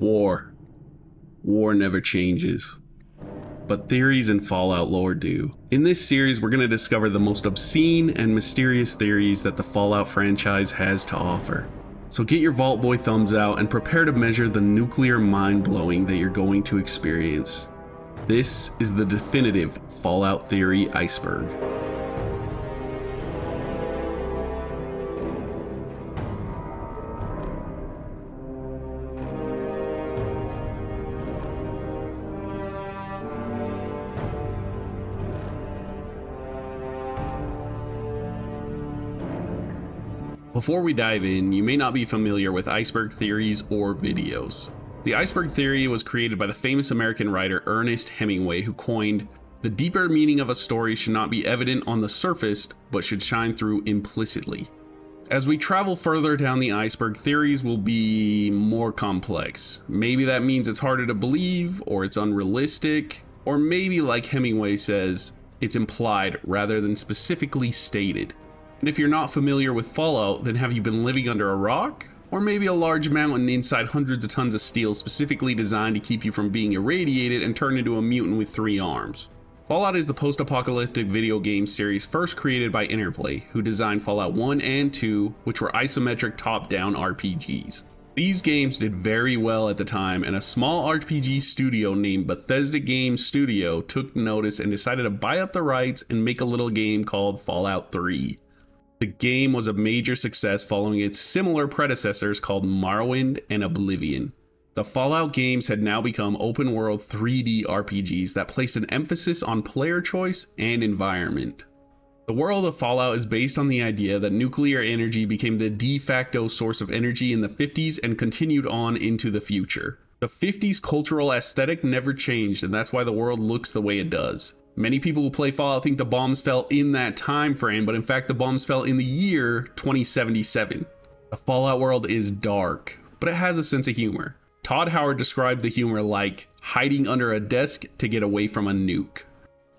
War. War never changes. But theories in Fallout lore do. In this series, we're going to discover the most obscene and mysterious theories that the Fallout franchise has to offer. So get your Vault Boy thumbs out and prepare to measure the nuclear mind-blowing that you're going to experience. This is the definitive Fallout theory iceberg. Before we dive in, you may not be familiar with iceberg theories or videos. The iceberg theory was created by the famous American writer Ernest Hemingway, who coined, "The deeper meaning of a story should not be evident on the surface, but should shine through implicitly." As we travel further down the iceberg, theories will be more complex. Maybe that means it's harder to believe, or it's unrealistic, or maybe, like Hemingway says, it's implied rather than specifically stated. And if you're not familiar with Fallout, then have you been living under a rock? Or maybe a large mountain inside hundreds of tons of steel specifically designed to keep you from being irradiated and turned into a mutant with 3 arms. Fallout is the post-apocalyptic video game series first created by Interplay, who designed Fallout 1 and 2, which were isometric top-down RPGs. These games did very well at the time, and a small RPG studio named Bethesda Game Studio took notice and decided to buy up the rights and make a little game called Fallout 3. The game was a major success following its similar predecessors called Morrowind and Oblivion. The Fallout games had now become open-world 3D RPGs that placed an emphasis on player choice and environment. The world of Fallout is based on the idea that nuclear energy became the de facto source of energy in the 50s and continued on into the future. The 50s cultural aesthetic never changed, and that's why the world looks the way it does. Many people who play Fallout think the bombs fell in that time frame, but in fact the bombs fell in the year 2077. The Fallout world is dark, but it has a sense of humor. Todd Howard described the humor like hiding under a desk to get away from a nuke.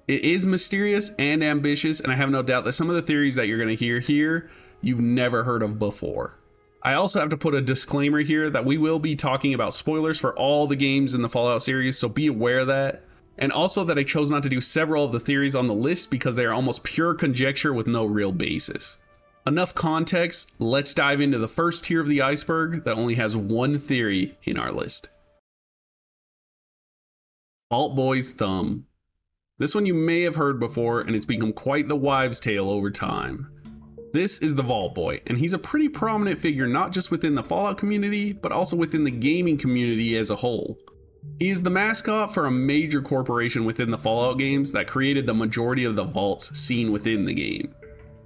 It is mysterious and ambitious, and I have no doubt that some of the theories that you're going to hear here, you've never heard of before. I also have to put a disclaimer here that we will be talking about spoilers for all the games in the Fallout series, so be aware of that. And also that I chose not to do several of the theories on the list because they are almost pure conjecture with no real basis. Enough context, let's dive into the first tier of the iceberg that only has one theory in our list. Vault Boy's Thumb. This one you may have heard before, and it's become quite the wives' tale over time. This is the Vault Boy, and he's a pretty prominent figure not just within the Fallout community, but also within the gaming community as a whole. He is the mascot for a major corporation within the Fallout games that created the majority of the vaults seen within the game,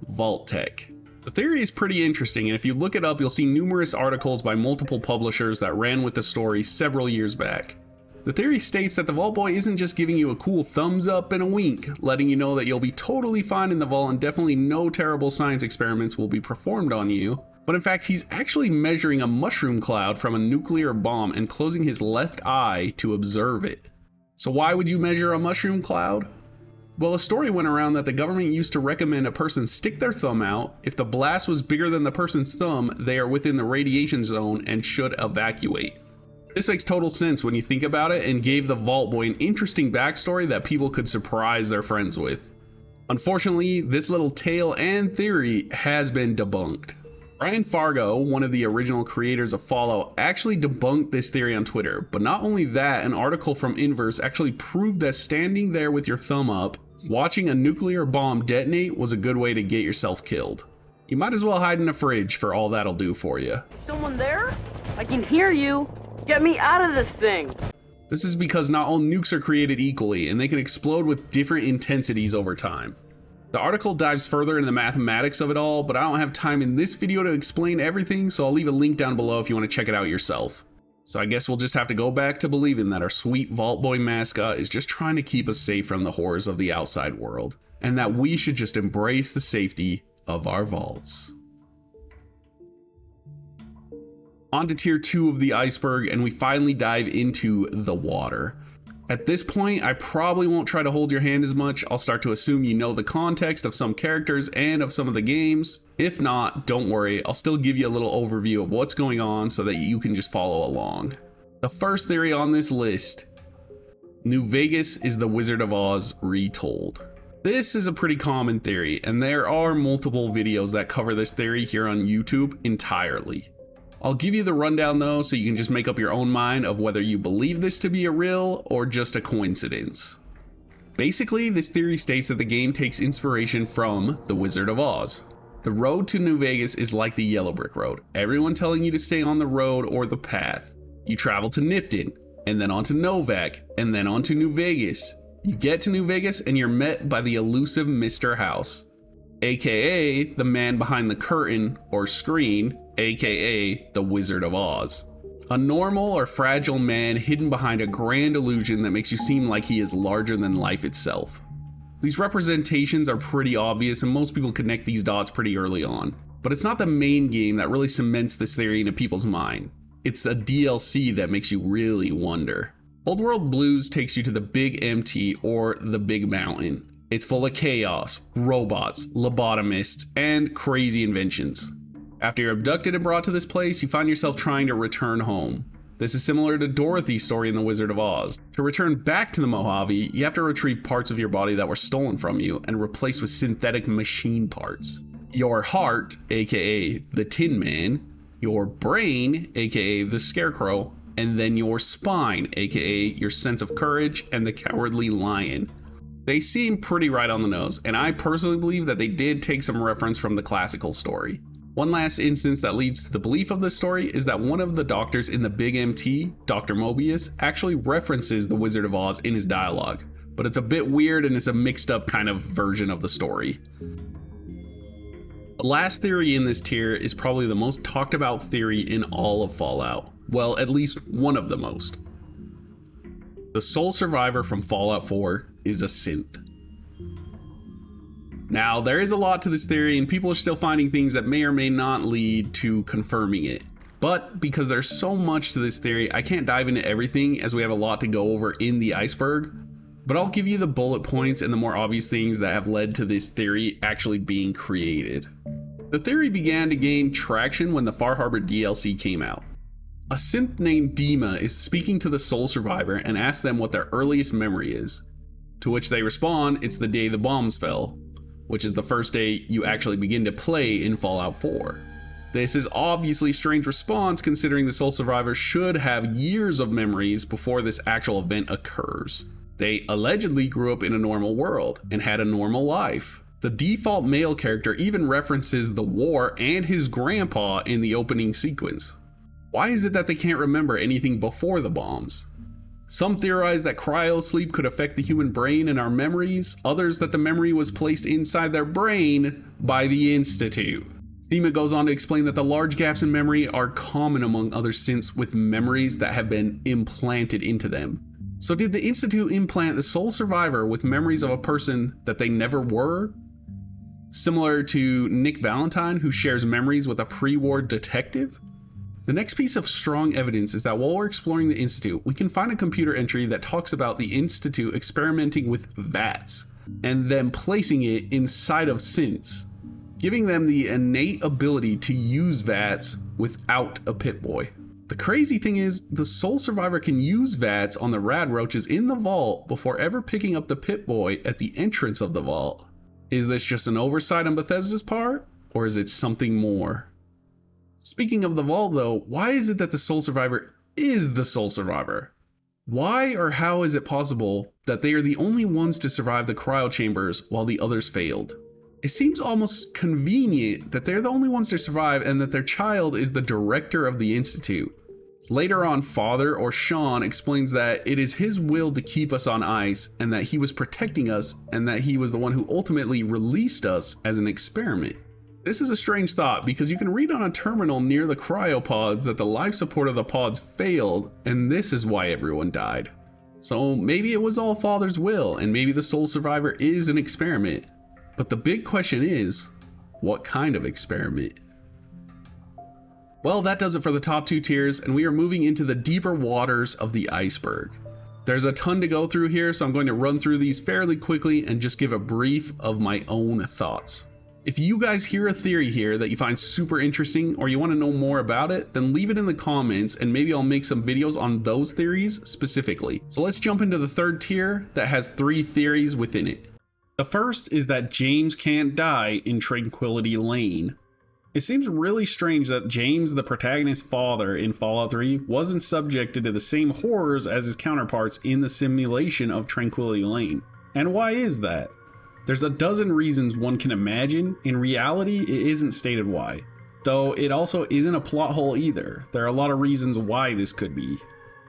Vault-Tec. The theory is pretty interesting, and if you look it up, you'll see numerous articles by multiple publishers that ran with the story several years back. The theory states that the Vault Boy isn't just giving you a cool thumbs up and a wink, letting you know that you'll be totally fine in the vault and definitely no terrible science experiments will be performed on you. But in fact, he's actually measuring a mushroom cloud from a nuclear bomb and closing his left eye to observe it. So why would you measure a mushroom cloud? Well, a story went around that the government used to recommend a person stick their thumb out. If the blast was bigger than the person's thumb, they are within the radiation zone and should evacuate. This makes total sense when you think about it and gave the Vault Boy an interesting backstory that people could surprise their friends with. Unfortunately, this little tale and theory has been debunked. Brian Fargo, one of the original creators of Fallout, actually debunked this theory on Twitter, but not only that, an article from Inverse actually proved that standing there with your thumb up, watching a nuclear bomb detonate was a good way to get yourself killed. You might as well hide in a fridge for all that'll do for you. Someone there? I can hear you! Get me out of this thing! This is because not all nukes are created equally, and they can explode with different intensities over time. The article dives further into the mathematics of it all, but I don't have time in this video to explain everything, so I'll leave a link down below if you want to check it out yourself. So I guess we'll just have to go back to believing that our sweet Vault Boy mascot is just trying to keep us safe from the horrors of the outside world, and that we should just embrace the safety of our vaults. On to tier 2 of the iceberg, and we finally dive into the water. At this point, I probably won't try to hold your hand as much. I'll start to assume you know the context of some characters and of some of the games. If not, don't worry, I'll still give you a little overview of what's going on so that you can just follow along. The first theory on this list, New Vegas is the Wizard of Oz retold. This is a pretty common theory, and there are multiple videos that cover this theory here on YouTube entirely. I'll give you the rundown though, so you can just make up your own mind of whether you believe this to be a real or just a coincidence. Basically, this theory states that the game takes inspiration from The Wizard of Oz. The road to New Vegas is like the Yellow Brick Road, everyone telling you to stay on the road or the path. You travel to Nipton, and then onto Novac, and then onto New Vegas. You get to New Vegas and you're met by the elusive Mr. House, aka the man behind the curtain or screen, aka the Wizard of Oz. A normal or fragile man hidden behind a grand illusion that makes you seem like he is larger than life itself. These representations are pretty obvious and most people connect these dots pretty early on, but it's not the main game that really cements this theory into people's mind. It's a DLC that makes you really wonder. Old World Blues takes you to the Big MT or the Big Mountain. It's full of chaos, robots, lobotomists, and crazy inventions. After you're abducted and brought to this place, you find yourself trying to return home. This is similar to Dorothy's story in The Wizard of Oz. To return back to the Mojave, you have to retrieve parts of your body that were stolen from you and replaced with synthetic machine parts. Your heart, aka the Tin Man, your brain, aka the Scarecrow, and then your spine, aka your sense of courage and the Cowardly Lion. They seem pretty right on the nose, and I personally believe that they did take some reference from the classical story. One last instance that leads to the belief of this story is that one of the doctors in the Big MT, Dr. Mobius, actually references the Wizard of Oz in his dialogue, but it's a bit weird and it's a mixed up kind of version of the story. The last theory in this tier is probably the most talked about theory in all of Fallout. Well, at least one of the most. The sole survivor from Fallout 4 is a synth. Now, there is a lot to this theory and people are still finding things that may or may not lead to confirming it. But because there's so much to this theory, I can't dive into everything as we have a lot to go over in the iceberg. But I'll give you the bullet points and the more obvious things that have led to this theory actually being created. The theory began to gain traction when the Far Harbor DLC came out. A synth named Dima is speaking to the sole survivor and asks them what their earliest memory is, to which they respond, it's the day the bombs fell, which is the first day you actually begin to play in Fallout 4. This is obviously a strange response considering the sole survivor should have years of memories before this actual event occurs. They allegedly grew up in a normal world and had a normal life. The default male character even references the war and his grandpa in the opening sequence. Why is it that they can't remember anything before the bombs? Some theorize that cryosleep could affect the human brain and our memories, others that the memory was placed inside their brain by the Institute. Dima goes on to explain that the large gaps in memory are common among other synths with memories that have been implanted into them. So did the Institute implant the sole survivor with memories of a person that they never were? Similar to Nick Valentine, who shares memories with a pre-war detective? The next piece of strong evidence is that while we're exploring the Institute, we can find a computer entry that talks about the Institute experimenting with VATs and then placing it inside of synths, giving them the innate ability to use VATs without a Pip-Boy. The crazy thing is, the sole survivor can use VATs on the rad roaches in the vault before ever picking up the Pip-Boy at the entrance of the vault. Is this just an oversight on Bethesda's part, or is it something more? Speaking of the vault though, why is it that the sole survivor is the sole survivor? Why or how is it possible that they are the only ones to survive the cryo chambers while the others failed? It seems almost convenient that they're the only ones to survive and that their child is the director of the Institute. Later on, Father or Sean explains that it is his will to keep us on ice and that he was protecting us and that he was the one who ultimately released us as an experiment. This is a strange thought because you can read on a terminal near the cryopods that the life support of the pods failed and this is why everyone died. So maybe it was all Father's will and maybe the sole survivor is an experiment. But the big question is, what kind of experiment? Well, that does it for the top two tiers and we are moving into the deeper waters of the iceberg. There's a ton to go through here so I'm going to run through these fairly quickly and just give a brief of my own thoughts. If you guys hear a theory here that you find super interesting or you want to know more about it, then leave it in the comments and maybe I'll make some videos on those theories specifically. So let's jump into the third tier that has 3 theories within it. The first is that James can't die in Tranquility Lane. It seems really strange that James, the protagonist's father in Fallout 3, wasn't subjected to the same horrors as his counterparts in the simulation of Tranquility Lane. And why is that? There's a dozen reasons one can imagine. In reality, it isn't stated why. Though it also isn't a plot hole either. There are a lot of reasons why this could be.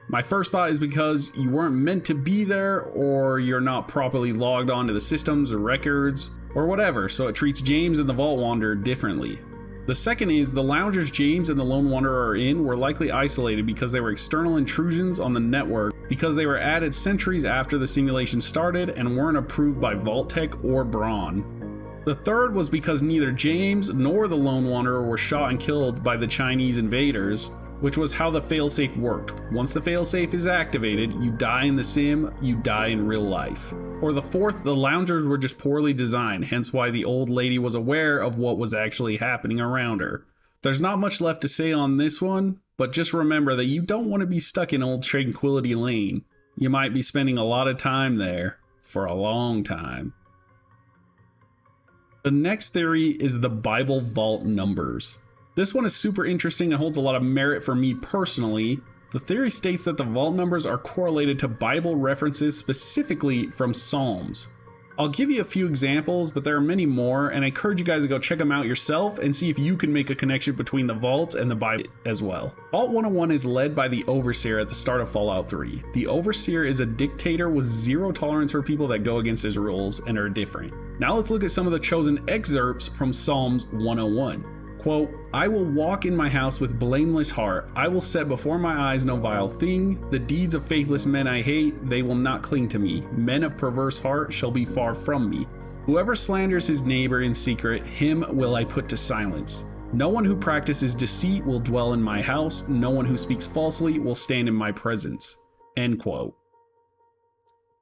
My first thought is because you weren't meant to be there, or you're not properly logged onto the systems or records or whatever, so it treats James and the Vault Wanderer differently. The second is the loungers James and the Lone Wanderer are in were likely isolated because they were external intrusions on the network, because they were added centuries after the simulation started and weren't approved by Vault-Tec or Braun. The third was because neither James nor the Lone Wanderer were shot and killed by the Chinese invaders, which was how the failsafe worked. Once the failsafe is activated, you die in the sim, you die in real life. Or the fourth, the loungers were just poorly designed, hence why the old lady was aware of what was actually happening around her. There's not much left to say on this one, but just remember that you don't want to be stuck in old Tranquility Lane. You might be spending a lot of time there for a long time. The next theory is the Bible Vault numbers. This one is super interesting and holds a lot of merit for me personally. The theory states that the vault numbers are correlated to Bible references, specifically from Psalms. I'll give you a few examples, but there are many more, and I encourage you guys to go check them out yourself and see if you can make a connection between the vault and the Bible as well. Vault 101 is led by the Overseer at the start of Fallout 3. The Overseer is a dictator with zero tolerance for people that go against his rules and are different. Now let's look at some of the chosen excerpts from Psalms 101. Quote, "I will walk in my house with blameless heart. I will set before my eyes no vile thing. The deeds of faithless men I hate, they will not cling to me. Men of perverse heart shall be far from me. Whoever slanders his neighbor in secret, him will I put to silence. No one who practices deceit will dwell in my house. No one who speaks falsely will stand in my presence." End quote.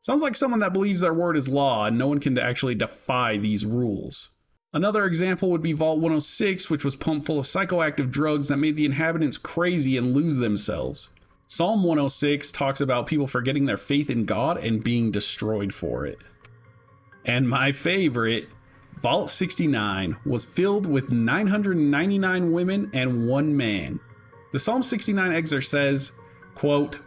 Sounds like someone that believes their word is law and no one can actually defy these rules. Another example would be Vault 106, which was pumped full of psychoactive drugs that made the inhabitants crazy and lose themselves. Psalm 106 talks about people forgetting their faith in God and being destroyed for it. And my favorite, Vault 69, was filled with 999 women and 1 man. The Psalm 69 excerpt says, quote,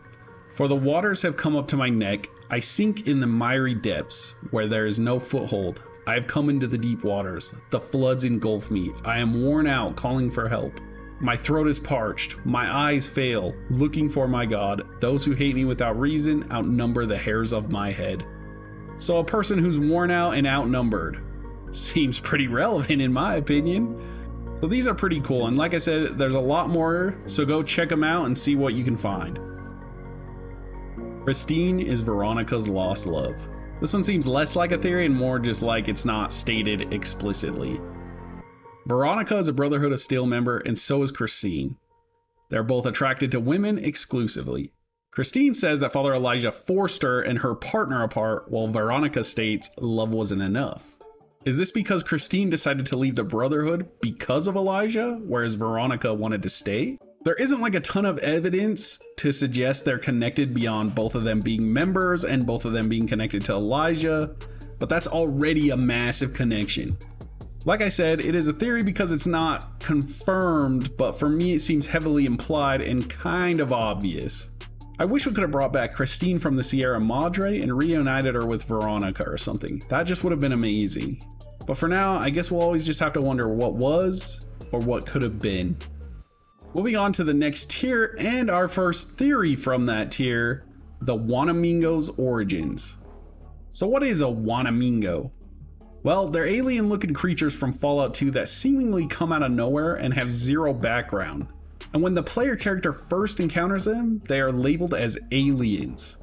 "For the waters have come up to my neck. I sink in the miry depths where there is no foothold. I have come into the deep waters. The floods engulf me. I am worn out, calling for help. My throat is parched. My eyes fail, looking for my God. Those who hate me without reason outnumber the hairs of my head." So a person who's worn out and outnumbered seems pretty relevant in my opinion. So these are pretty cool. And like I said, there's a lot more. So go check them out and see what you can find. Christine is Veronica's lost love. This one seems less like a theory and more just like it's not stated explicitly. Veronica is a Brotherhood of Steel member and so is Christine. They're both attracted to women exclusively. Christine says that Father Elijah forced her and her partner apart, while Veronica states love wasn't enough. Is this because Christine decided to leave the Brotherhood because of Elijah, whereas Veronica wanted to stay? There isn't like a ton of evidence to suggest they're connected beyond both of them being members and both of them being connected to Elijah, but that's already a massive connection. Like I said, it is a theory because it's not confirmed, but for me it seems heavily implied and kind of obvious. I wish we could have brought back Christine from the Sierra Madre and reunited her with Veronica or something. That just would have been amazing. But for now, I guess we'll always just have to wonder what was or what could have been. Moving on to the next tier and our first theory from that tier, the Wanamingo's origins. So what is a Wanamingo? Well, they're alien looking creatures from Fallout 2 that seemingly come out of nowhere and have zero background. And when the player character first encounters them, they are labeled as aliens.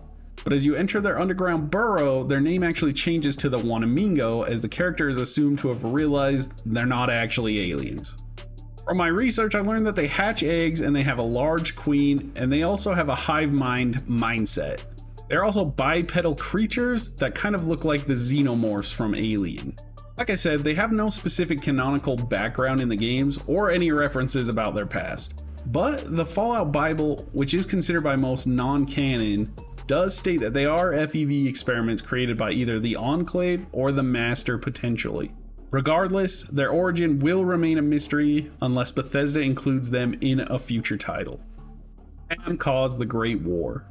But as you enter their underground burrow, their name actually changes to the Wanamingo, as the character is assumed to have realized they're not actually aliens. From my research, I learned that they hatch eggs and they have a large queen, and they also have a hive mind mindset. They're also bipedal creatures that kind of look like the xenomorphs from Alien. Like I said, they have no specific canonical background in the games or any references about their past. But the Fallout Bible, which is considered by most non-canon, does state that they are FEV experiments created by either the Enclave or the Master potentially. Regardless, their origin will remain a mystery unless Bethesda includes them in a future title. Pam caused the Great War.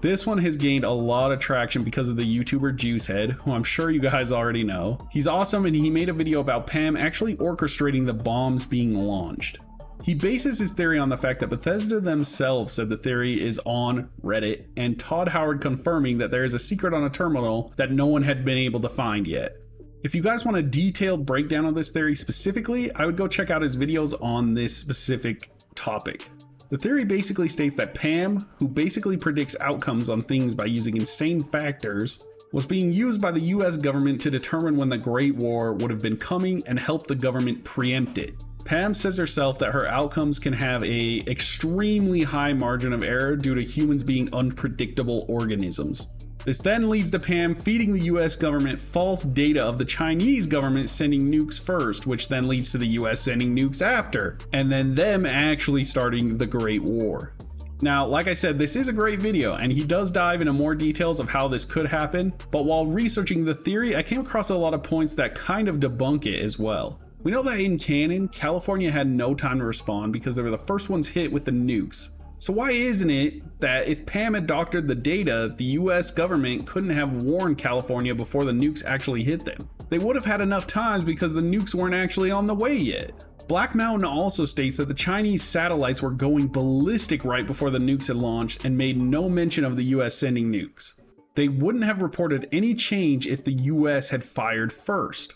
This one has gained a lot of traction because of the YouTuber Juicehead, who I'm sure you guys already know. He's awesome, and he made a video about Pam actually orchestrating the bombs being launched. He bases his theory on the fact that Bethesda themselves said the theory is on Reddit, and Todd Howard confirming that there is a secret on a terminal that no one had been able to find yet. If you guys want a detailed breakdown of this theory specifically, I would go check out his videos on this specific topic. The theory basically states that Pam, who basically predicts outcomes on things by using insane factors, was being used by the US government to determine when the Great War would have been coming and help the government preempt it. Pam says herself that her outcomes can have an extremely high margin of error due to humans being unpredictable organisms. This then leads to Pam feeding the US government false data of the Chinese government sending nukes first, which then leads to the US sending nukes after, and then them actually starting the Great War. Now, like I said, this is a great video, and he does dive into more details of how this could happen, but while researching the theory, I came across a lot of points that kind of debunk it as well. We know that in canon, California had no time to respond because they were the first ones hit with the nukes. So why isn't it that if Pam had doctored the data, the US government couldn't have warned California before the nukes actually hit them? They would have had enough time because the nukes weren't actually on the way yet. Black Mountain also states that the Chinese satellites were going ballistic right before the nukes had launched and made no mention of the US sending nukes. They wouldn't have reported any change if the US had fired first.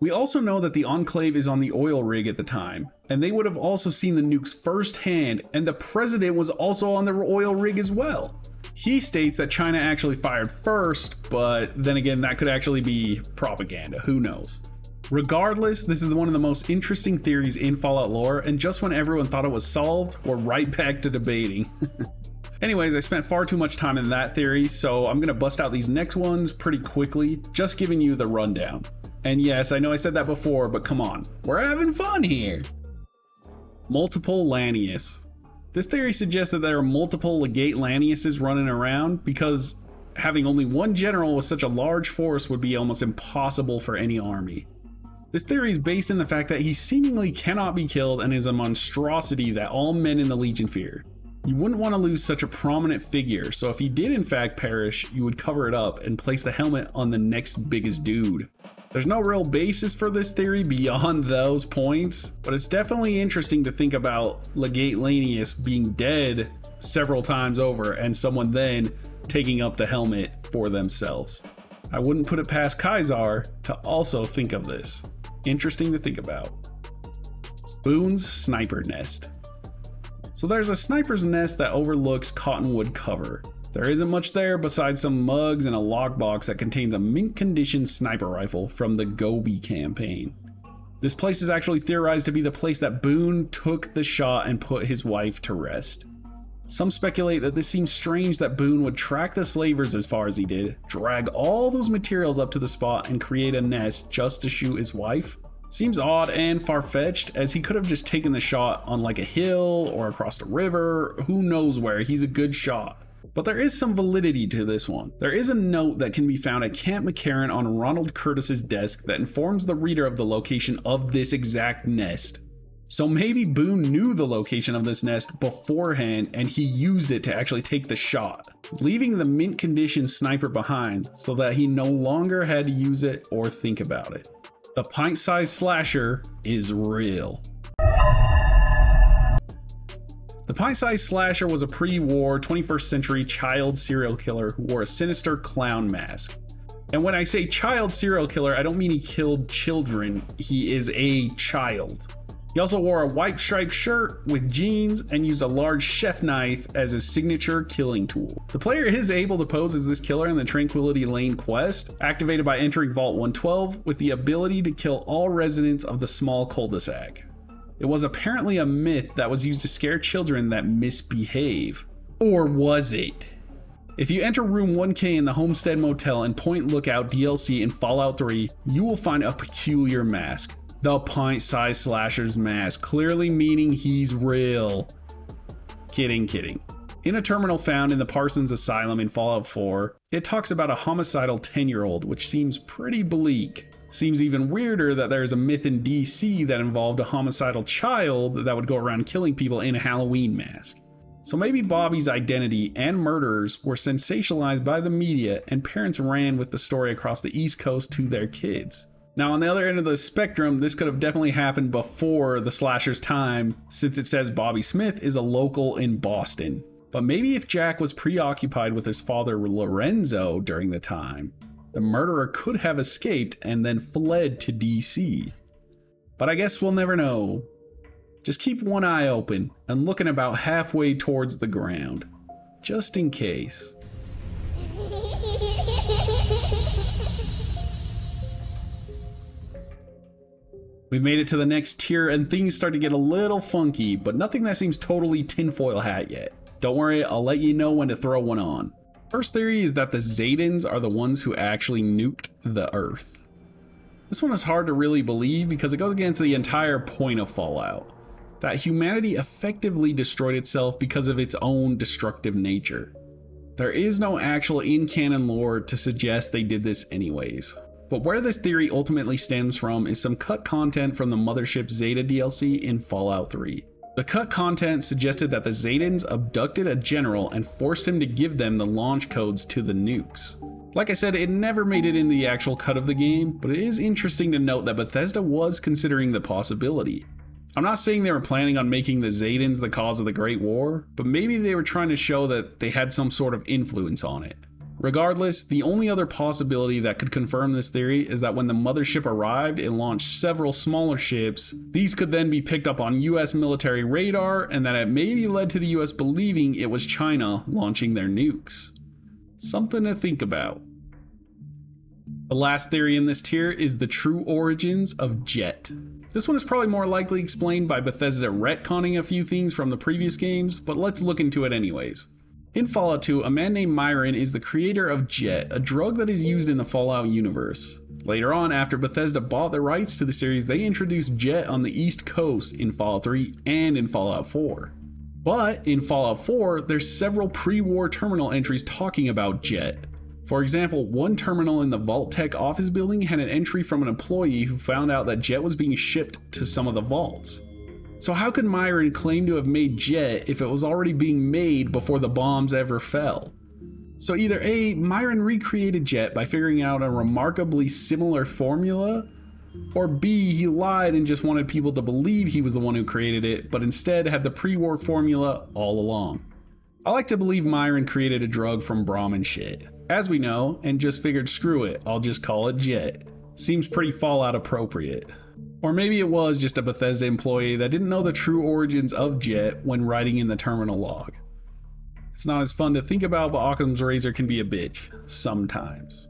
We also know that the Enclave is on the oil rig at the time, and they would have also seen the nukes firsthand, and the president was also on the oil rig as well. He states that China actually fired first, but then again, that could actually be propaganda, who knows. Regardless, this is one of the most interesting theories in Fallout lore, and just when everyone thought it was solved, we're right back to debating. Anyways, I spent far too much time in that theory, so I'm gonna bust out these next ones pretty quickly, just giving you the rundown. And yes, I know I said that before, but come on, we're having fun here. Multiple Lanius. This theory suggests that there are multiple Legate Laniuses running around because having only one general with such a large force would be almost impossible for any army. This theory is based in the fact that he seemingly cannot be killed and is a monstrosity that all men in the Legion fear. You wouldn't want to lose such a prominent figure, so if he did in fact perish, you would cover it up and place the helmet on the next biggest dude. There's no real basis for this theory beyond those points, but it's definitely interesting to think about Legate Lanius being dead several times over and someone then taking up the helmet for themselves. I wouldn't put it past Kaisar to also think of this. Interesting to think about. Boone's Sniper Nest. So there's a sniper's nest that overlooks Cottonwood Cover. There isn't much there besides some mugs and a lockbox that contains a mint condition sniper rifle from the Gobi campaign. This place is actually theorized to be the place that Boone took the shot and put his wife to rest. Some speculate that this seems strange that Boone would track the slavers as far as he did, drag all those materials up to the spot and create a nest just to shoot his wife. Seems odd and far-fetched, as he could have just taken the shot on like a hill or across the river, who knows where, he's a good shot. But there is some validity to this one. There is a note that can be found at Camp McCarran on Ronald Curtis's desk that informs the reader of the location of this exact nest. So maybe Boone knew the location of this nest beforehand and he used it to actually take the shot, leaving the mint condition sniper behind so that he no longer had to use it or think about it. The Pie-Size Slasher is real. The Pie-Size Slasher was a pre-war 21st century child serial killer who wore a sinister clown mask. And when I say child serial killer, I don't mean he killed children, he is a child. He also wore a white striped shirt with jeans and used a large chef knife as his signature killing tool. The player is able to pose as this killer in the Tranquility Lane quest, activated by entering Vault 112 with the ability to kill all residents of the small cul-de-sac. It was apparently a myth that was used to scare children that misbehave. Or was it? If you enter room 1K in the Homestead Motel and Point Lookout DLC in Fallout 3, you will find a peculiar mask. The Pie-Size Slasher's mask, clearly meaning he's real. Kidding, kidding. In a terminal found in the Parsons Asylum in Fallout 4, it talks about a homicidal 10-year-old, which seems pretty bleak. Seems even weirder that there is a myth in DC that involved a homicidal child that would go around killing people in a Halloween mask. So maybe Bobby's identity and murderers were sensationalized by the media and parents ran with the story across the East Coast to their kids. Now on the other end of the spectrum, this could have definitely happened before the slasher's time, since it says Bobby Smith is a local in Boston. But maybe if Jack was preoccupied with his father Lorenzo during the time, the murderer could have escaped and then fled to DC. But I guess we'll never know. Just keep one eye open and looking about halfway towards the ground, just in case. We've made it to the next tier and things start to get a little funky, but nothing that seems totally tinfoil hat yet. Don't worry, I'll let you know when to throw one on. First theory is that the Zaidans are the ones who actually nuked the Earth. This one is hard to really believe because it goes against the entire point of Fallout, that humanity effectively destroyed itself because of its own destructive nature. There is no actual in-canon lore to suggest they did this anyways, but where this theory ultimately stems from is some cut content from the Mothership Zeta DLC in Fallout 3. The cut content suggested that the Zaidans abducted a general and forced him to give them the launch codes to the nukes. Like I said, it never made it in the actual cut of the game, but it is interesting to note that Bethesda was considering the possibility. I'm not saying they were planning on making the Zaidans the cause of the Great War, but maybe they were trying to show that they had some sort of influence on it. Regardless, the only other possibility that could confirm this theory is that when the mothership arrived, it launched several smaller ships. These could then be picked up on US military radar, and that it maybe led to the US believing it was China launching their nukes. Something to think about. The last theory in this tier is the true origins of Jet. This one is probably more likely explained by Bethesda retconning a few things from the previous games, but let's look into it anyways. In Fallout 2, a man named Myron is the creator of Jet, a drug that is used in the Fallout universe. Later on, after Bethesda bought the rights to the series, they introduced Jet on the East Coast in Fallout 3 and in Fallout 4. But in Fallout 4, there's several pre-war terminal entries talking about Jet. For example, one terminal in the Vault-Tec office building had an entry from an employee who found out that Jet was being shipped to some of the vaults. So how could Myron claim to have made Jet if it was already being made before the bombs ever fell? So either A, Myron recreated Jet by figuring out a remarkably similar formula, or B, he lied and just wanted people to believe he was the one who created it, but instead had the pre-war formula all along. I like to believe Myron created a drug from Brahmin shit, as we know, and just figured screw it, I'll just call it Jet. Seems pretty Fallout appropriate. Or maybe it was just a Bethesda employee that didn't know the true origins of Jet when writing in the terminal log. It's not as fun to think about, but Occam's razor can be a bitch sometimes.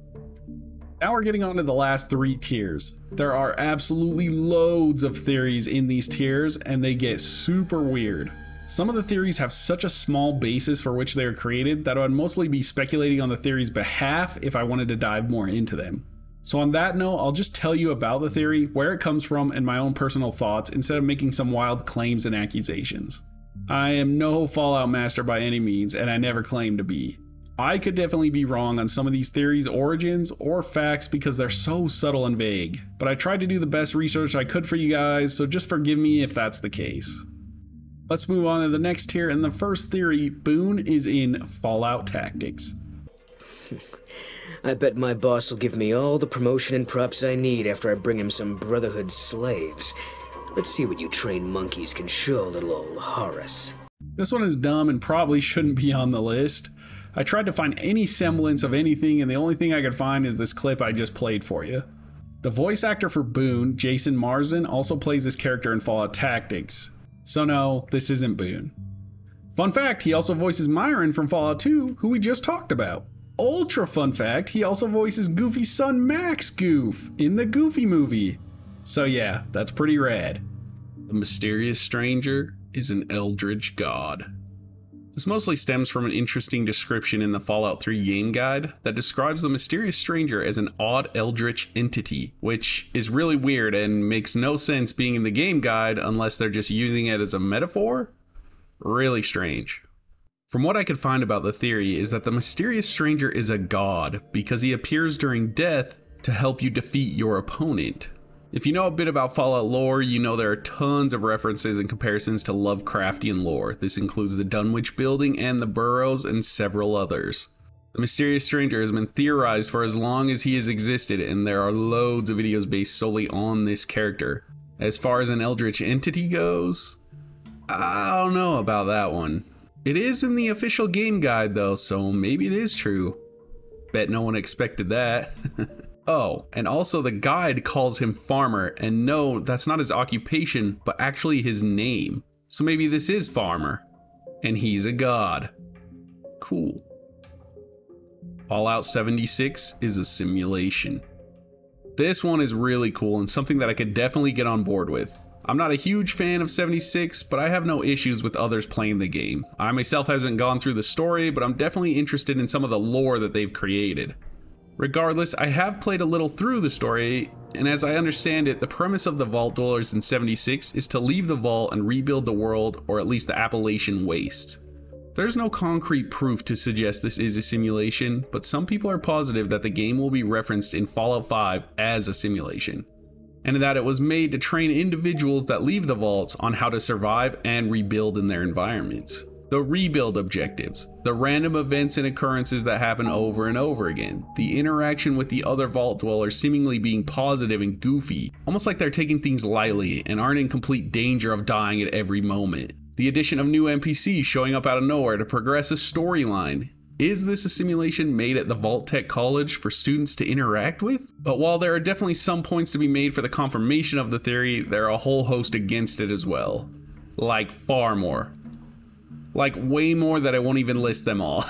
Now we're getting on to the last three tiers. There are absolutely loads of theories in these tiers and they get super weird. Some of the theories have such a small basis for which they are created that I would mostly be speculating on the theory's behalf if I wanted to dive more into them. So on that note, I'll just tell you about the theory, where it comes from, and my own personal thoughts instead of making some wild claims and accusations. I am no Fallout master by any means and I never claim to be. I could definitely be wrong on some of these theories' origins or facts because they're so subtle and vague, but I tried to do the best research I could for you guys, so just forgive me if that's the case. Let's move on to the next tier, and the first theory, Boone is in Fallout Tactics. I bet my boss will give me all the promotion and props I need after I bring him some Brotherhood slaves. Let's see what you trained monkeys can show little old Horace. This one is dumb and probably shouldn't be on the list. I tried to find any semblance of anything and the only thing I could find is this clip I just played for you. The voice actor for Boone, Jason Marsden, also plays this character in Fallout Tactics. So no, this isn't Boone. Fun fact, he also voices Myron from Fallout 2, who we just talked about. Ultra fun fact, he also voices Goofy's son Max Goof in the Goofy movie. So yeah, that's pretty rad. The mysterious stranger is an eldritch god. This mostly stems from an interesting description in the Fallout 3 game guide that describes the mysterious stranger as an odd eldritch entity, which is really weird and makes no sense being in the game guide unless they're just using it as a metaphor. Really strange. From what I could find about the theory is that the mysterious stranger is a god because he appears during death to help you defeat your opponent. If you know a bit about Fallout lore, you know there are tons of references and comparisons to Lovecraftian lore. This includes the Dunwich Building and the Burrows and several others. The mysterious stranger has been theorized for as long as he has existed, and there are loads of videos based solely on this character. As far as an eldritch entity goes, I don't know about that one. It is in the official game guide though, so maybe it is true. Bet no one expected that. Oh, and also the guide calls him Farmer, and no, that's not his occupation, but actually his name. So maybe this is Farmer, and he's a god. Cool. Fallout 76 is a simulation. This one is really cool and something that I could definitely get on board with. I'm not a huge fan of 76, but I have no issues with others playing the game. I myself haven't gone through the story, but I'm definitely interested in some of the lore that they've created. Regardless, I have played a little through the story, and as I understand it, the premise of the Vault dwellers in 76 is to leave the Vault and rebuild the world, or at least the Appalachian Waste. There's no concrete proof to suggest this is a simulation, but some people are positive that the game will be referenced in Fallout 5 as a simulation, and that it was made to train individuals that leave the Vaults on how to survive and rebuild in their environments. The rebuild objectives, the random events and occurrences that happen over and over again, the interaction with the other Vault dwellers seemingly being positive and goofy, almost like they're taking things lightly and aren't in complete danger of dying at every moment, the addition of new NPCs showing up out of nowhere to progress a storyline. Is this a simulation made at the Vault-Tec College for students to interact with? But while there are definitely some points to be made for the confirmation of the theory, there are a whole host against it as well. Like far more. Like way more that I won't even list them all.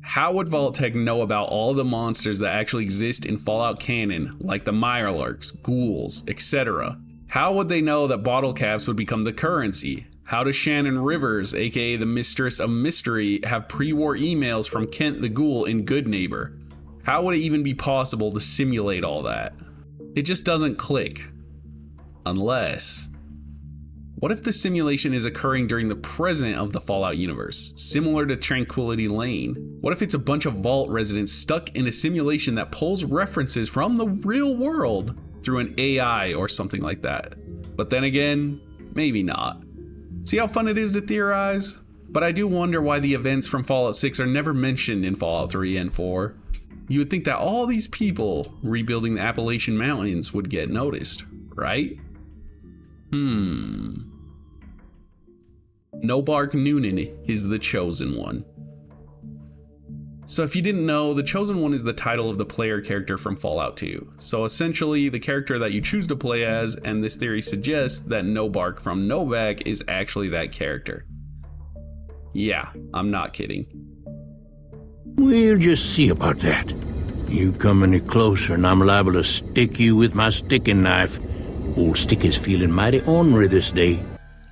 How would Vault-Tec know about all the monsters that actually exist in Fallout canon, like the Mirelurks, ghouls, etc.? How would they know that bottle caps would become the currency? How does Shannon Rivers, aka the Mistress of Mystery, have pre-war emails from Kent the Ghoul in Good Neighbor? How would it even be possible to simulate all that? It just doesn't click. Unless... what if the simulation is occurring during the present of the Fallout universe, similar to Tranquility Lane? What if it's a bunch of Vault residents stuck in a simulation that pulls references from the real world through an AI or something like that? But then again, maybe not. See how fun it is to theorize? But I do wonder why the events from Fallout 6 are never mentioned in Fallout 3 and 4. You would think that all these people rebuilding the Appalachian Mountains would get noticed, right? Nobark Noonan is the Chosen One. So if you didn't know, the Chosen One is the title of the player character from Fallout 2. So essentially, the character that you choose to play as, and this theory suggests that Nobark from Novac is actually that character. Yeah, I'm not kidding. We'll just see about that. You come any closer and I'm liable to stick you with my sticking knife. Old Sticker's feeling mighty ornery this day.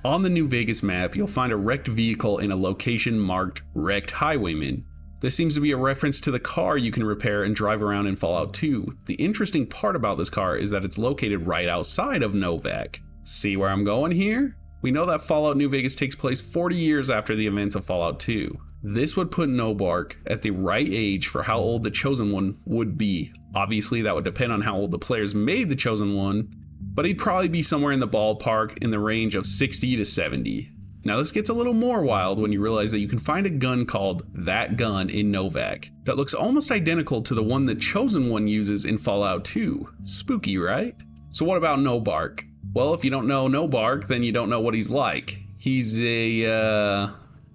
On the New Vegas map, you'll find a wrecked vehicle in a location marked Wrecked Highwayman. This seems to be a reference to the car you can repair and drive around in Fallout 2. The interesting part about this car is that it's located right outside of Novac. See where I'm going here? We know that Fallout New Vegas takes place 40 years after the events of Fallout 2. This would put Nobark at the right age for how old the Chosen One would be. Obviously, that would depend on how old the players made the Chosen One, but he'd probably be somewhere in the ballpark in the range of 60 to 70. Now this gets a little more wild when you realize that you can find a gun called That Gun in Novac that looks almost identical to the one the Chosen One uses in Fallout 2. Spooky, right? So what about Nobark? Well, if you don't know Nobark, then you don't know what he's like. He's a,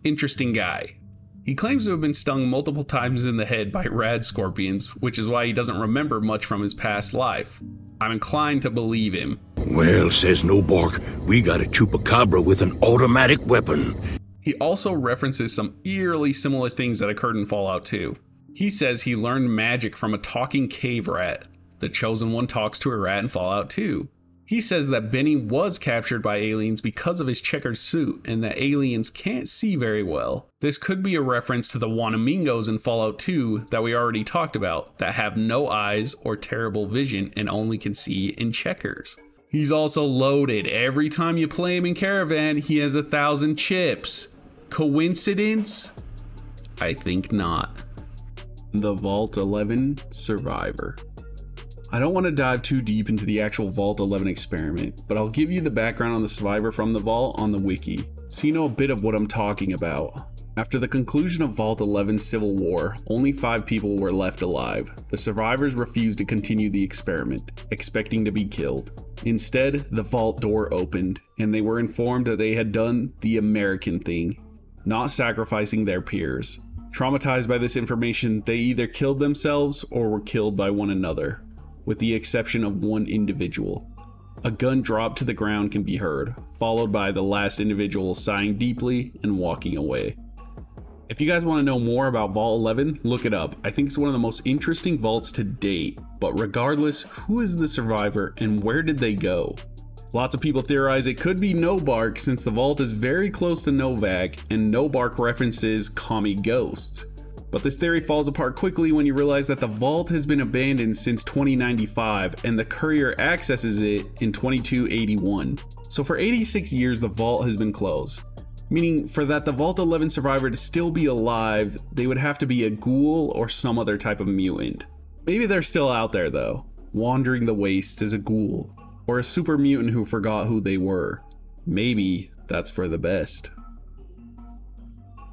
interesting guy. He claims to have been stung multiple times in the head by rad scorpions, which is why he doesn't remember much from his past life. I'm inclined to believe him. Well, says Nobark, we got a chupacabra with an automatic weapon. He also references some eerily similar things that occurred in Fallout 2. He says he learned magic from a talking cave rat. The Chosen One talks to a rat in Fallout 2. He says that Benny was captured by aliens because of his checkered suit and that aliens can't see very well. This could be a reference to the Wanamingos in Fallout 2 that we already talked about, that have no eyes or terrible vision and only can see in checkers. He's also loaded. Every time you play him in Caravan, he has 1,000 chips. Coincidence? I think not. The Vault 11 Survivor. I don't want to dive too deep into the actual Vault 11 experiment, but I'll give you the background on the survivor from the Vault on the wiki, so you know a bit of what I'm talking about. After the conclusion of Vault 11's civil war, only 5 people were left alive. The survivors refused to continue the experiment, expecting to be killed. Instead, the vault door opened, and they were informed that they had done the American thing, not sacrificing their peers. Traumatized by this information, they either killed themselves or were killed by one another, with the exception of one individual. A gun dropped to the ground can be heard, followed by the last individual sighing deeply and walking away. If you guys want to know more about Vault 11, look it up. I think it's one of the most interesting vaults to date, but regardless, who is the survivor and where did they go? Lots of people theorize it could be Nobark, since the vault is very close to Novac and Nobark references commie ghosts. But this theory falls apart quickly when you realize that the vault has been abandoned since 2095 and the courier accesses it in 2281. So for 86 years the vault has been closed. Meaning for that the Vault 11 survivor to still be alive, they would have to be a ghoul or some other type of mutant. Maybe they're still out there though, wandering the wastes as a ghoul, or a super mutant who forgot who they were. Maybe that's for the best.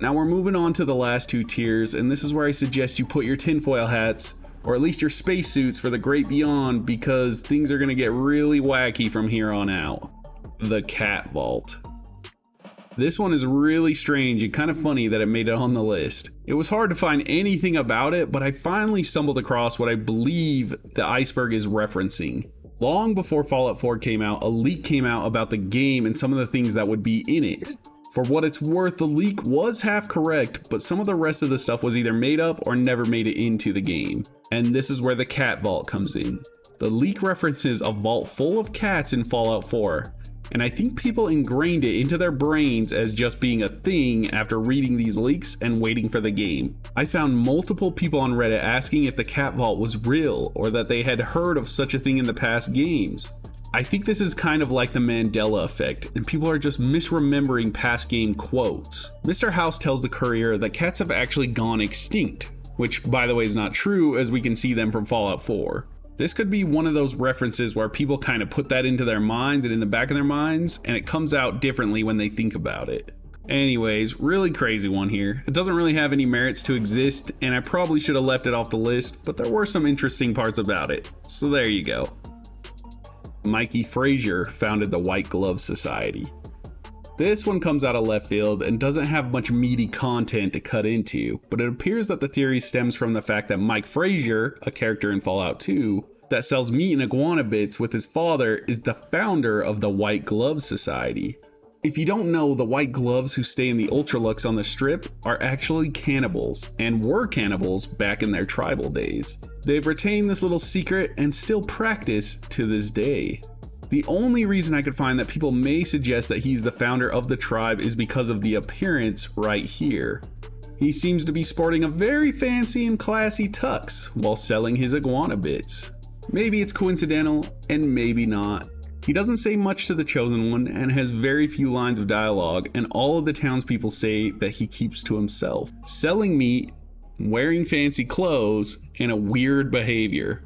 Now we're moving on to the last two tiers, and this is where I suggest you put your tinfoil hats, or at least your spacesuits for the great beyond, because things are going to get really wacky from here on out. The Cat Vault. This one is really strange and kind of funny that it made it on the list. It was hard to find anything about it, but I finally stumbled across what I believe the iceberg is referencing. Long before Fallout 4 came out, a leak came out about the game and some of the things that would be in it. For what it's worth, the leak was half correct, but some of the rest of the stuff was either made up or never made it into the game. And this is where the Cat Vault comes in. The leak references a vault full of cats in Fallout 4, and I think people ingrained it into their brains as just being a thing after reading these leaks and waiting for the game. I found multiple people on Reddit asking if the Cat Vault was real or that they had heard of such a thing in the past games. I think this is kind of like the Mandela effect, and people are just misremembering past game quotes. Mr. House tells the courier that cats have actually gone extinct, which by the way is not true as we can see them from Fallout 4. This could be one of those references where people kind of put that into their minds and in the back of their minds, and it comes out differently when they think about it. Anyways, really crazy one here. It doesn't really have any merits to exist, and I probably should have left it off the list, but there were some interesting parts about it, so there you go. Mikey Frazier founded the White Glove Society. This one comes out of left field and doesn't have much meaty content to cut into, but it appears that the theory stems from the fact that Mike Frazier, a character in Fallout 2, that sells meat and iguana bits with his father, is the founder of the White Glove Society. If you don't know, the White Gloves who stay in the Ultralux on the Strip are actually cannibals, and were cannibals back in their tribal days. They've retained this little secret and still practice to this day. The only reason I could find that people may suggest that he's the founder of the tribe is because of the appearance right here. He seems to be sporting a very fancy and classy tux while selling his iguana bits. Maybe it's coincidental, and maybe not. He doesn't say much to the Chosen One and has very few lines of dialogue, and all of the townspeople say that he keeps to himself, selling meat, wearing fancy clothes, and a weird behavior.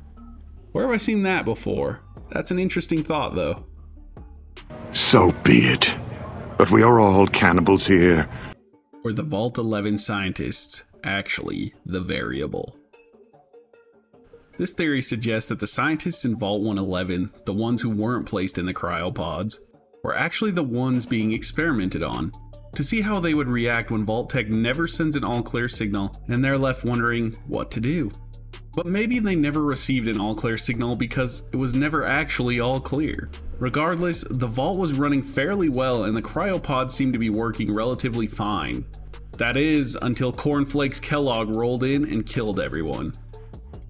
Where have I seen that before? That's an interesting thought though. So be it, but we are all cannibals here. Or the Vault 11 scientists, actually the Variable. This theory suggests that the scientists in Vault 111, the ones who weren't placed in the cryopods, were actually the ones being experimented on, to see how they would react when Vault-Tec never sends an all-clear signal and they're left wondering what to do. But maybe they never received an all-clear signal because it was never actually all-clear. Regardless, the vault was running fairly well and the cryopods seemed to be working relatively fine. That is, until Cornflakes Kellogg rolled in and killed everyone.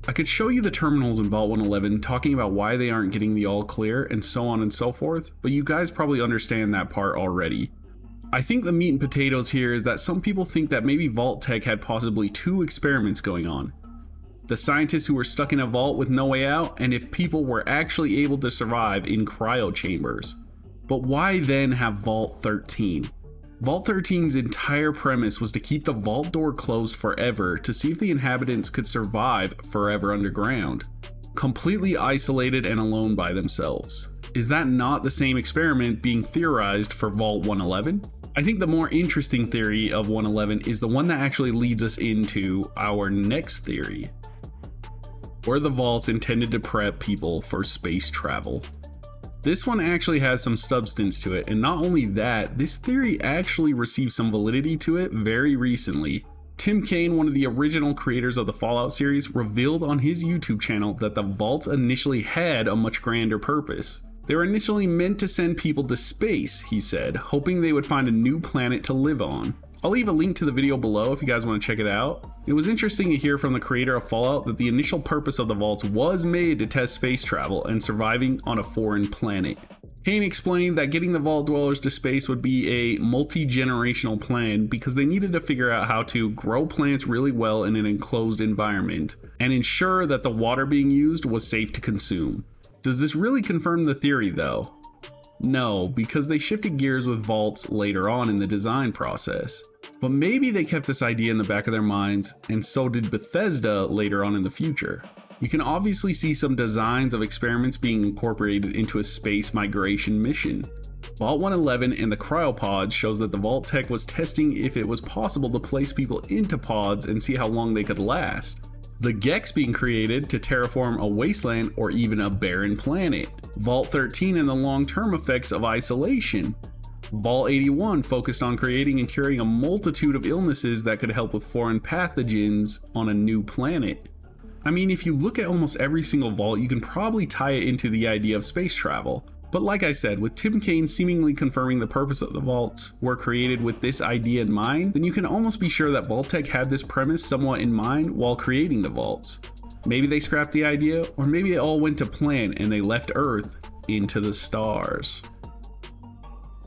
I could show you the terminals in Vault 111 talking about why they aren't getting the all clear and so on and so forth, but you guys probably understand that part already. I think the meat and potatoes here is that some people think that maybe Vault-Tec had possibly two experiments going on. The scientists who were stuck in a vault with no way out, and if people were actually able to survive in cryo chambers. But why then have Vault 13? Vault 13's entire premise was to keep the vault door closed forever to see if the inhabitants could survive forever underground, completely isolated and alone by themselves. Is that not the same experiment being theorized for Vault 111? I think the more interesting theory of 111 is the one that actually leads us into our next theory. Were the vaults intended to prep people for space travel? This one actually has some substance to it, and not only that, this theory actually received some validity to it very recently. Tim Cain, one of the original creators of the Fallout series, revealed on his YouTube channel that the vaults initially had a much grander purpose. They were initially meant to send people to space, he said, hoping they would find a new planet to live on. I'll leave a link to the video below if you guys want to check it out. It was interesting to hear from the creator of Fallout that the initial purpose of the vaults was made to test space travel and surviving on a foreign planet. Cain explained that getting the vault dwellers to space would be a multi-generational plan because they needed to figure out how to grow plants really well in an enclosed environment and ensure that the water being used was safe to consume. Does this really confirm the theory though? No, because they shifted gears with vaults later on in the design process. But maybe they kept this idea in the back of their minds, and so did Bethesda later on in the future. You can obviously see some designs of experiments being incorporated into a space migration mission. Vault 111 and the cryopod shows that the Vault-Tec was testing if it was possible to place people into pods and see how long they could last. The Gex being created to terraform a wasteland or even a barren planet. Vault 13 and the long-term effects of isolation. Vault 81 focused on creating and curing a multitude of illnesses that could help with foreign pathogens on a new planet. I mean, if you look at almost every single vault, you can probably tie it into the idea of space travel. But like I said, with Tim Cain seemingly confirming the purpose of the vaults were created with this idea in mind, then you can almost be sure that Vault-Tec had this premise somewhat in mind while creating the vaults. Maybe they scrapped the idea, or maybe it all went to plan and they left Earth into the stars.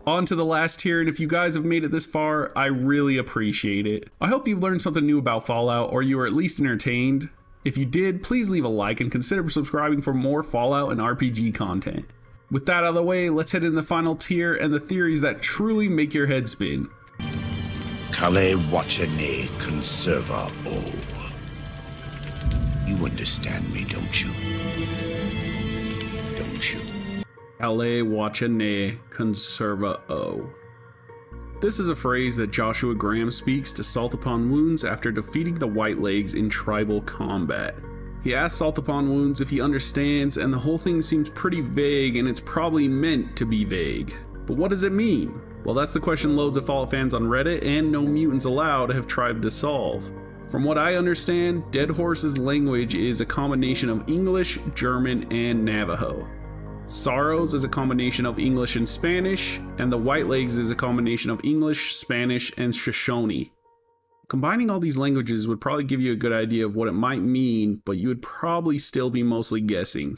On to the last tier, and if you guys have made it this far, I really appreciate it. I hope you've learned something new about Fallout, or you were at least entertained. If you did, please leave a like and consider subscribing for more Fallout and RPG content. With that out of the way, let's head into the final tier and the theories that truly make your head spin. Kale wachene conserva o. You understand me, don't you? Don't you? Kale wachene conserva o. This is a phrase that Joshua Graham speaks to Salt Upon Wounds after defeating the Whitelegs in tribal combat. He asks Salt Upon Wounds if he understands, and the whole thing seems pretty vague, and it's probably meant to be vague. But what does it mean? Well, that's the question loads of Fallout fans on Reddit and No Mutants Allowed have tried to solve. From what I understand, Dead Horse's language is a combination of English, German, and Navajo. Sorrows is a combination of English and Spanish, and the Whitelegs is a combination of English, Spanish, and Shoshone. Combining all these languages would probably give you a good idea of what it might mean, but you would probably still be mostly guessing.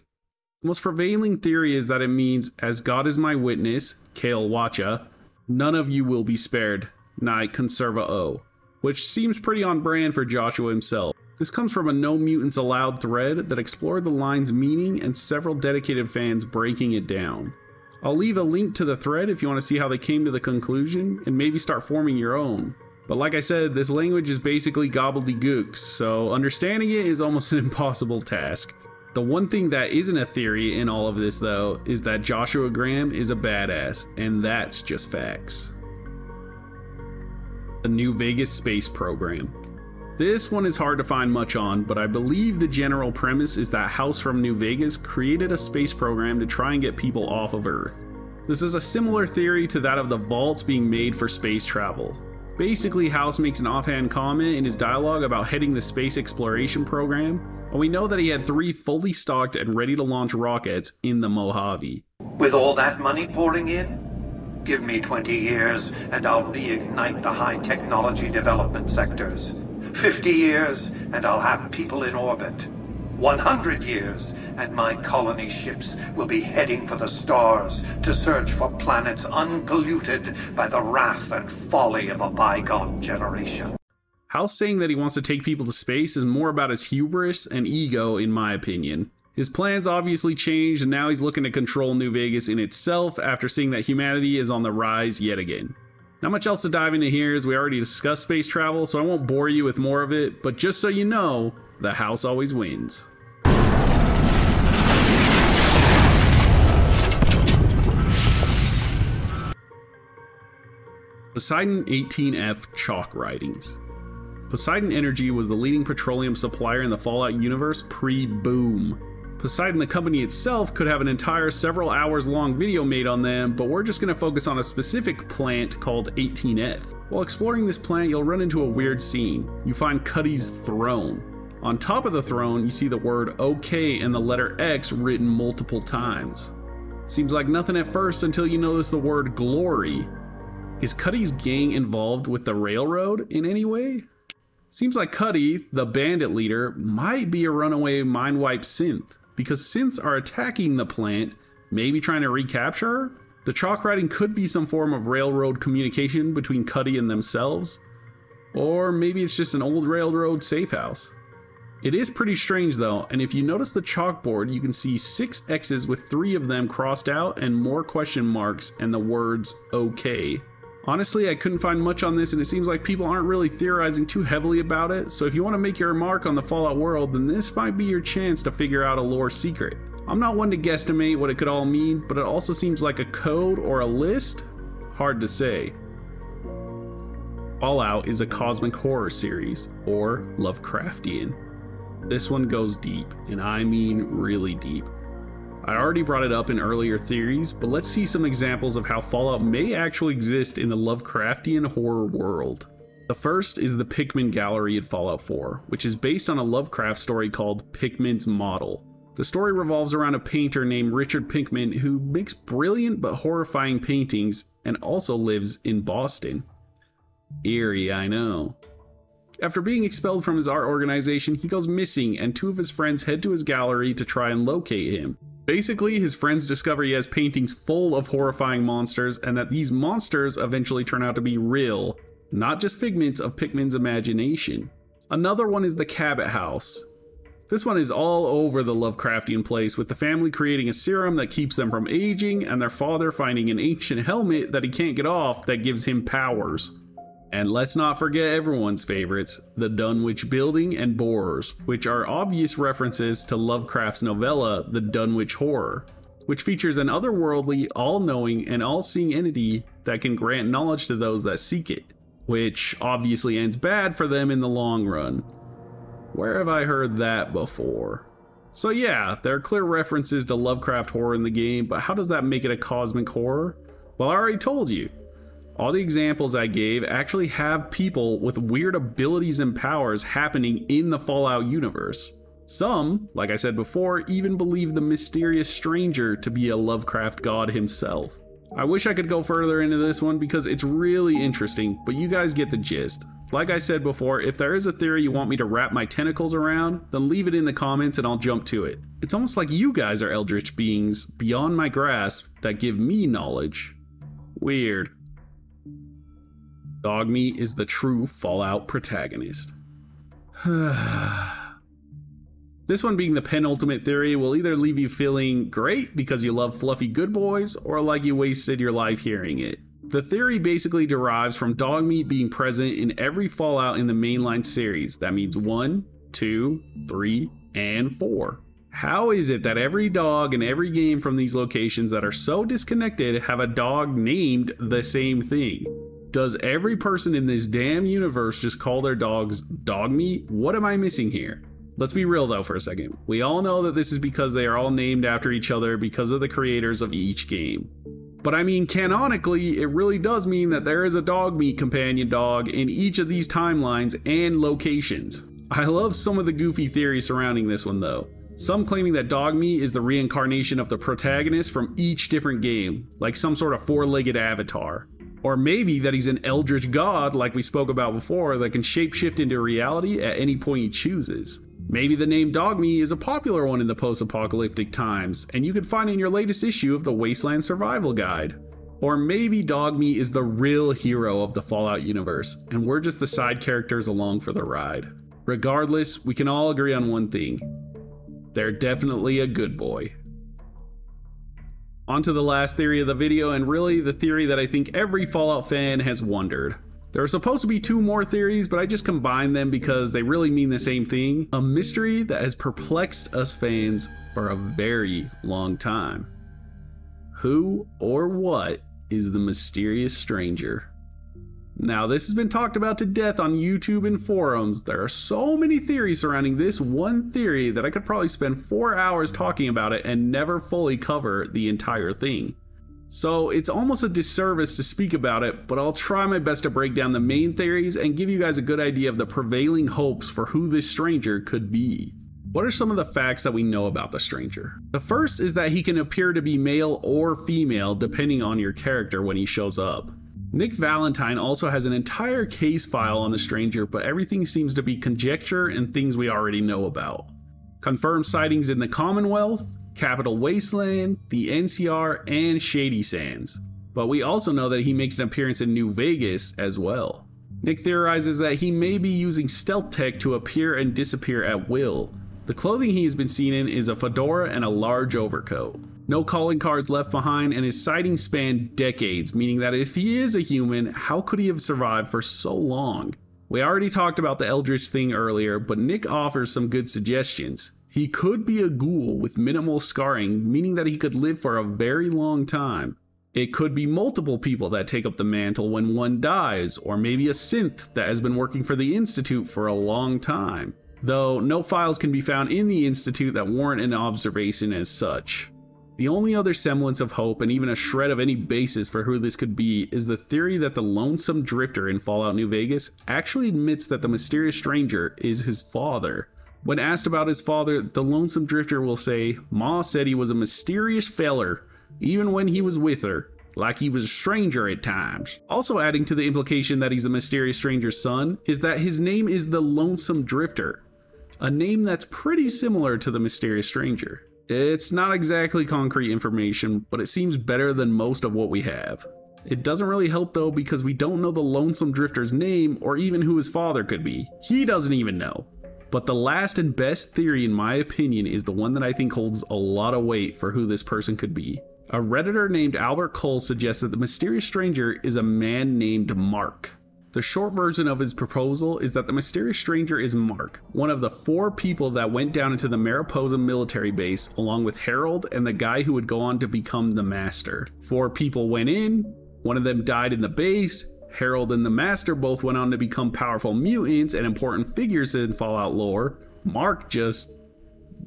The most prevailing theory is that it means, as God is my witness, Kale Wacha, none of you will be spared, Nai Conserva O, which seems pretty on brand for Joshua himself. This comes from a No Mutants Allowed thread that explored the line's meaning and several dedicated fans breaking it down. I'll leave a link to the thread if you want to see how they came to the conclusion and maybe start forming your own. But like I said, this language is basically gobbledygook, so understanding it is almost an impossible task. The one thing that isn't a theory in all of this though is that Joshua Graham is a badass, and that's just facts. The New Vegas Space Program. This one is hard to find much on, but I believe the general premise is that House from New Vegas created a space program to try and get people off of Earth. This is a similar theory to that of the vaults being made for space travel. Basically, House makes an offhand comment in his dialogue about heading the space exploration program, and we know that he had 3 fully stocked and ready to launch rockets in the Mojave. With all that money pouring in, give me 20 years and I'll reignite the high technology development sectors. 50 years, and I'll have people in orbit. 100 years, and my colony ships will be heading for the stars to search for planets unpolluted by the wrath and folly of a bygone generation. House saying that he wants to take people to space is more about his hubris and ego, in my opinion. His plans obviously changed, and now he's looking to control New Vegas in itself after seeing that humanity is on the rise yet again. Not much else to dive into here, as we already discussed space travel, so I won't bore you with more of it, but just so you know, the house always wins. Poseidon 18F Chalk Writings. Poseidon Energy was the leading petroleum supplier in the Fallout universe pre-boom. Poseidon, the company itself, could have an entire several hours long video made on them, but we're just going to focus on a specific plant called 18F. While exploring this plant, you'll run into a weird scene. You find Cuddy's throne. On top of the throne, you see the word OK and the letter X written multiple times. Seems like nothing at first until you notice the word glory. Is Cuddy's gang involved with the railroad in any way? Seems like Cuddy, the bandit leader, might be a runaway mind-wipe synth, because synths are attacking the plant, maybe trying to recapture her? The chalk writing could be some form of railroad communication between Cuddy and themselves, or maybe it's just an old railroad safe house. It is pretty strange though, and if you notice the chalkboard, you can see 6 X's with 3 of them crossed out and more question marks and the words OK. Honestly, I couldn't find much on this, and it seems like people aren't really theorizing too heavily about it, so if you want to make your mark on the Fallout world, then this might be your chance to figure out a lore secret. I'm not one to guesstimate what it could all mean, but it also seems like a code or a list? Hard to say. Fallout is a cosmic horror series, or Lovecraftian. This one goes deep, and I mean really deep. I already brought it up in earlier theories, but let's see some examples of how Fallout may actually exist in the Lovecraftian horror world. The first is the Pickman Gallery in Fallout 4, which is based on a Lovecraft story called Pickman's Model. The story revolves around a painter named Richard Pickman who makes brilliant but horrifying paintings and also lives in Boston. Eerie, I know. After being expelled from his art organization, he goes missing and 2 of his friends head to his gallery to try and locate him. Basically, his friends discover he has paintings full of horrifying monsters, and that these monsters eventually turn out to be real, not just figments of Pickman's imagination. Another one is the Cabot House. This one is all over the Lovecraftian place, with the family creating a serum that keeps them from aging, and their father finding an ancient helmet that he can't get off that gives him powers. And let's not forget everyone's favorites, the Dunwich Building and Borers, which are obvious references to Lovecraft's novella, The Dunwich Horror, which features an otherworldly, all-knowing, and all-seeing entity that can grant knowledge to those that seek it, which obviously ends bad for them in the long run. Where have I heard that before? So yeah, there are clear references to Lovecraft horror in the game, but how does that make it a cosmic horror? Well, I already told you. All the examples I gave actually have people with weird abilities and powers happening in the Fallout universe. Some, like I said before, even believe the mysterious stranger to be a Lovecraft god himself. I wish I could go further into this one because it's really interesting, but you guys get the gist. Like I said before, if there is a theory you want me to wrap my tentacles around, then leave it in the comments and I'll jump to it. It's almost like you guys are eldritch beings beyond my grasp that give me knowledge. Weird. Dogmeat is the true Fallout protagonist. This one being the penultimate theory will either leave you feeling great because you love fluffy good boys, or like you wasted your life hearing it. The theory basically derives from Dogmeat being present in every Fallout in the mainline series. That means 1, 2, 3, and 4. How is it that every dog in every game from these locations that are so disconnected have a dog named the same thing? Does every person in this damn universe just call their dogs dog meat? What am I missing here? Let's be real though for a second. We all know that this is because they are all named after each other because of the creators of each game. But I mean, canonically, it really does mean that there is a dog meat companion dog in each of these timelines and locations. I love some of the goofy theories surrounding this one though. Some claiming that Dogmeat is the reincarnation of the protagonist from each different game, like some sort of 4-legged avatar. Or maybe that he's an eldritch god like we spoke about before that can shapeshift into reality at any point he chooses. Maybe the name Dogme is a popular one in the post-apocalyptic times, and you can find it in your latest issue of the Wasteland Survival Guide. Or maybe Dogme is the real hero of the Fallout universe, and we're just the side characters along for the ride. Regardless, we can all agree on one thing. They're definitely a good boy. On to the last theory of the video, and really the theory that I think every Fallout fan has wondered. There are supposed to be two more theories, but I just combined them because they really mean the same thing. A mystery that has perplexed us fans for a very long time. Who or what is the mysterious stranger? Now, this has been talked about to death on YouTube and forums. There are so many theories surrounding this one theory that I could probably spend 4 hours talking about it and never fully cover the entire thing. So it's almost a disservice to speak about it, but I'll try my best to break down the main theories and give you guys a good idea of the prevailing hopes for who this stranger could be. What are some of the facts that we know about the stranger? The first is that he can appear to be male or female depending on your character when he shows up. Nick Valentine also has an entire case file on the stranger, but everything seems to be conjecture and things we already know about. Confirmed sightings in the Commonwealth, Capital Wasteland, the NCR, and Shady Sands. But we also know that he makes an appearance in New Vegas as well. Nick theorizes that he may be using stealth tech to appear and disappear at will. The clothing he has been seen in is a fedora and a large overcoat. No calling cards left behind, and his sightings span decades, meaning that if he is a human, how could he have survived for so long? We already talked about the Eldritch thing earlier, but Nick offers some good suggestions. He could be a ghoul with minimal scarring, meaning that he could live for a very long time. It could be multiple people that take up the mantle when one dies, or maybe a synth that has been working for the Institute for a long time. Though no files can be found in the Institute that warrant an observation as such. The only other semblance of hope, and even a shred of any basis for who this could be, is the theory that the lonesome drifter in Fallout New Vegas actually admits that the mysterious stranger is his father. When asked about his father, the lonesome drifter will say, "Ma said he was a mysterious feller, even when he was with her, like he was a stranger at times." Also adding to the implication that he's the mysterious stranger's son is that his name is the Lonesome Drifter, a name that's pretty similar to the mysterious stranger. It's not exactly concrete information, but it seems better than most of what we have. It doesn't really help though, because we don't know the Lonesome Drifter's name or even who his father could be. He doesn't even know. But the last and best theory, in my opinion, is the one that I think holds a lot of weight for who this person could be. A Redditor named Albert Cole suggests that the mysterious stranger is a man named Mark. The short version of his proposal is that the mysterious stranger is Mark, one of the 4 people that went down into the Mariposa military base along with Harold and the guy who would go on to become the Master. 4 people went in, one of them died in the base, Harold and the Master both went on to become powerful mutants and important figures in Fallout lore. Mark just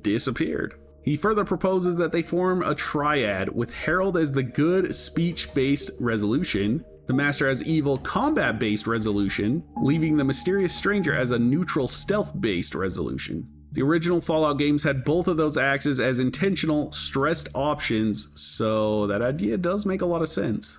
disappeared. He further proposes that they form a triad with Harold as the good speech-based resolution, the Master as evil combat-based resolution, leaving the mysterious stranger as a neutral stealth-based resolution. The original Fallout games had both of those axes as intentional, stressed options, so that idea does make a lot of sense.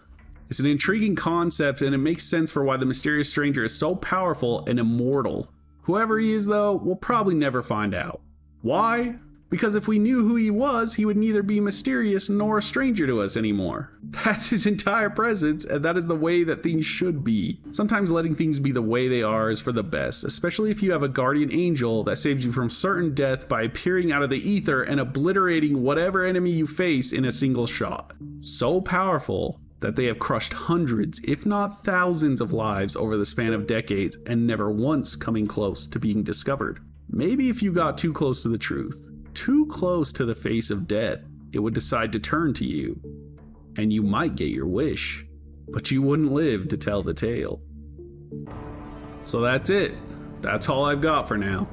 It's an intriguing concept, and it makes sense for why the mysterious stranger is so powerful and immortal. Whoever he is, though, we'll probably never find out. Why? Because if we knew who he was, he would neither be mysterious nor a stranger to us anymore. That's his entire presence, and that is the way that things should be. Sometimes letting things be the way they are is for the best, especially if you have a guardian angel that saves you from certain death by appearing out of the ether and obliterating whatever enemy you face in a single shot. So powerful that they have crushed hundreds, if not thousands, of lives over the span of decades and never once coming close to being discovered. Maybe if you got too close to the truth, too close to the face of death, it would decide to turn to you, and you might get your wish, but you wouldn't live to tell the tale. So that's it. That's all I've got for now.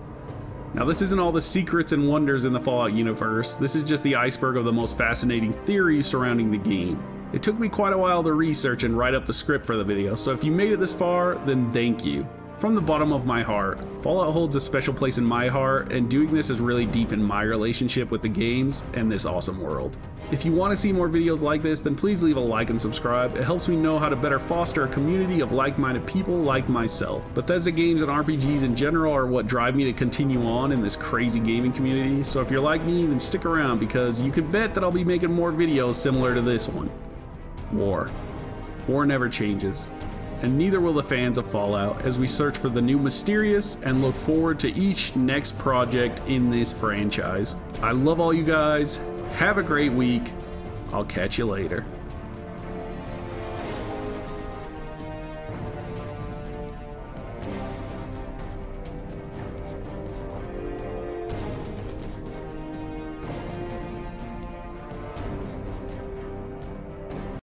Now, this isn't all the secrets and wonders in the Fallout universe. This is just the iceberg of the most fascinating theories surrounding the game. It took me quite a while to research and write up the script for the video, so if you made it this far, then thank you. From the bottom of my heart, Fallout holds a special place in my heart, and doing this is really deep in my relationship with the games and this awesome world. If you want to see more videos like this, then please leave a like and subscribe. It helps me know how to better foster a community of like-minded people like myself. Bethesda games and RPGs in general are what drive me to continue on in this crazy gaming community, so if you're like me, then stick around because you can bet that I'll be making more videos similar to this one. War. War never changes, and neither will the fans of Fallout as we search for the new mysterious and look forward to each next project in this franchise. I love all you guys. Have a great week. I'll catch you later.